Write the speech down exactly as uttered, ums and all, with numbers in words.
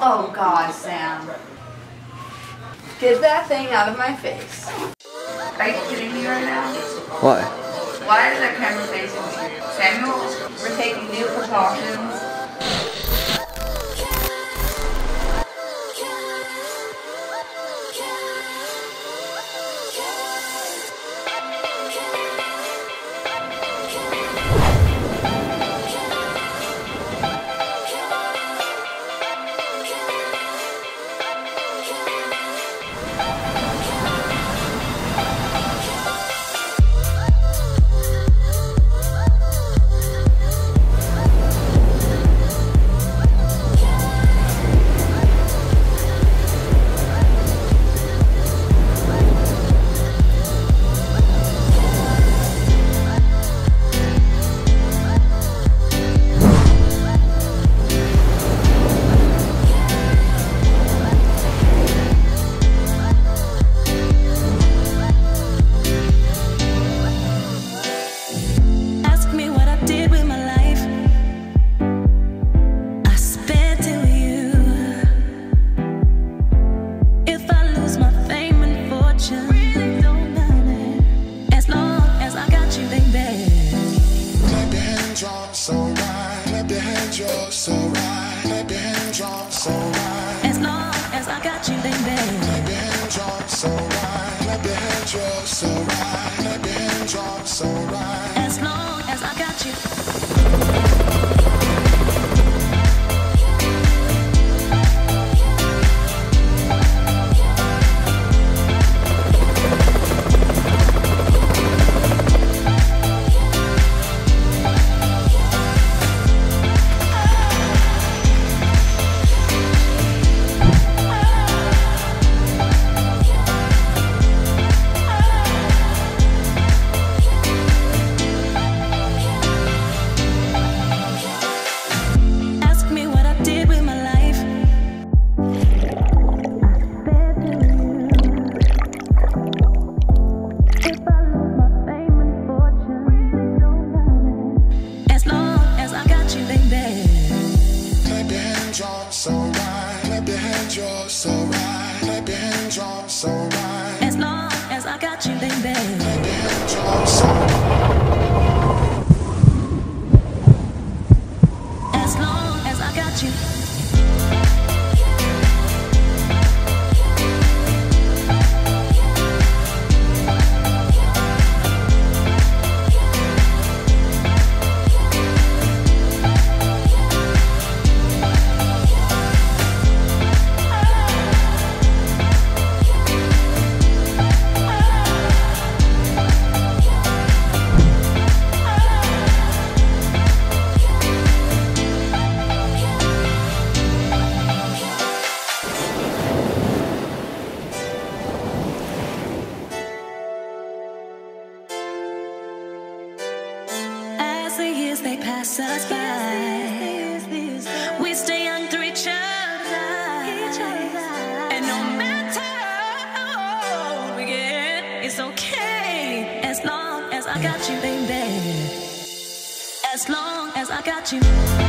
Oh God, Sam. Get that thing out of my face. Are you kidding me right now? Why? Why is that camera facing you? Samuel, we're taking new precautions. As long as I got you, baby. As long as I got you.